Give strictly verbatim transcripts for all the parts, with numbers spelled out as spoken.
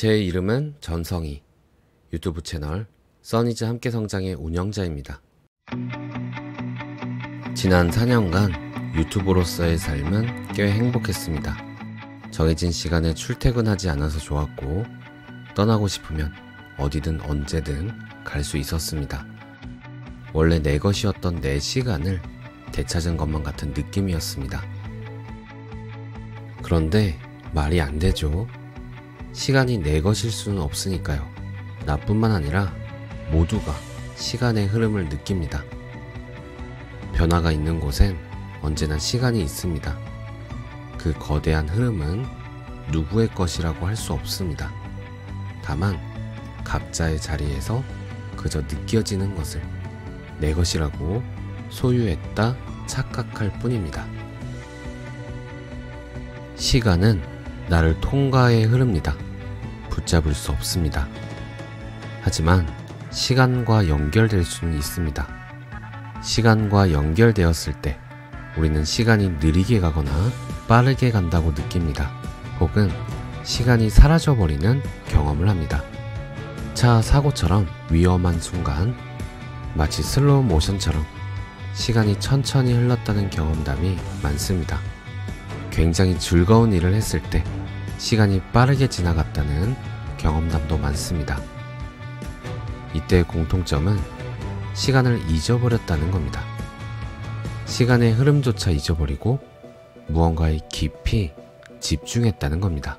제 이름은 전성희, 유튜브 채널 써니즈 함께 성장의 운영자입니다. 지난 사 년간 유튜브로서의 삶은 꽤 행복했습니다. 정해진 시간에 출퇴근하지 않아서 좋았고, 떠나고 싶으면 어디든 언제든 갈 수 있었습니다. 원래 내 것이었던 내 시간을 되찾은 것만 같은 느낌이었습니다. 그런데 말이 안 되죠. 시간이 내 것일 수는 없으니까요. 나뿐만 아니라 모두가 시간의 흐름을 느낍니다. 변화가 있는 곳엔 언제나 시간이 있습니다. 그 거대한 흐름은 누구의 것이라고 할 수 없습니다. 다만 각자의 자리에서 그저 느껴지는 것을 내 것이라고 소유했다 착각할 뿐입니다. 시간은 나를 통과해 흐릅니다. 붙잡을 수 없습니다. 하지만 시간과 연결될 수는 있습니다. 시간과 연결되었을 때 우리는 시간이 느리게 가거나 빠르게 간다고 느낍니다. 혹은 시간이 사라져버리는 경험을 합니다. 차 사고처럼 위험한 순간, 마치 슬로우 모션처럼 시간이 천천히 흘렀다는 경험담이 많습니다. 굉장히 즐거운 일을 했을 때 시간이 빠르게 지나갔다는 경험담도 많습니다. 이때의 공통점은 시간을 잊어버렸다는 겁니다. 시간의 흐름조차 잊어버리고 무언가에 깊이 집중했다는 겁니다.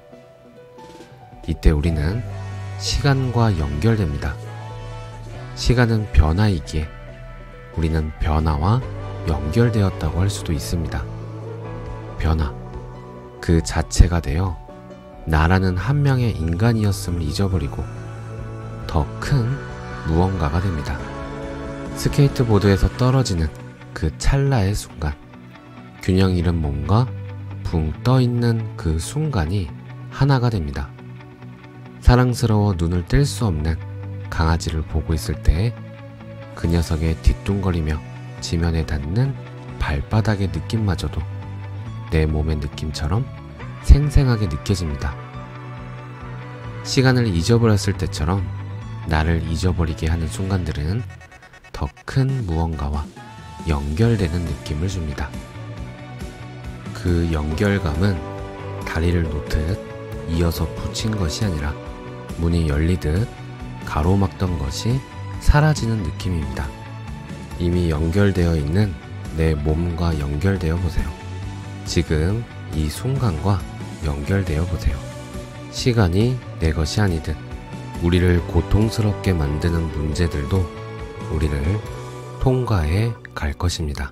이때 우리는 시간과 연결됩니다. 시간은 변화이기에 우리는 변화와 연결되었다고 할 수도 있습니다. 변화 그 자체가 되어 나라는 한 명의 인간이었음을 잊어버리고 더 큰 무언가가 됩니다. 스케이트보드에서 떨어지는 그 찰나의 순간, 균형 잃은 몸과 붕 떠있는 그 순간이 하나가 됩니다. 사랑스러워 눈을 뗄 수 없는 강아지를 보고 있을 때 그 녀석의 뒤뚱거리며 지면에 닿는 발바닥의 느낌마저도 내 몸의 느낌처럼 생생하게 느껴집니다. 시간을 잊어버렸을 때처럼 나를 잊어버리게 하는 순간들은 더 큰 무언가와 연결되는 느낌을 줍니다. 그 연결감은 다리를 놓듯 이어서 붙인 것이 아니라 문이 열리듯 가로막던 것이 사라지는 느낌입니다. 이미 연결되어 있는 내 몸과 연결되어 보세요. 지금 이 순간과 연결되어 보세요. 시간이 내 것이 아니듯 우리를 고통스럽게 만드는 문제들도 우리를 통과해 갈 것입니다.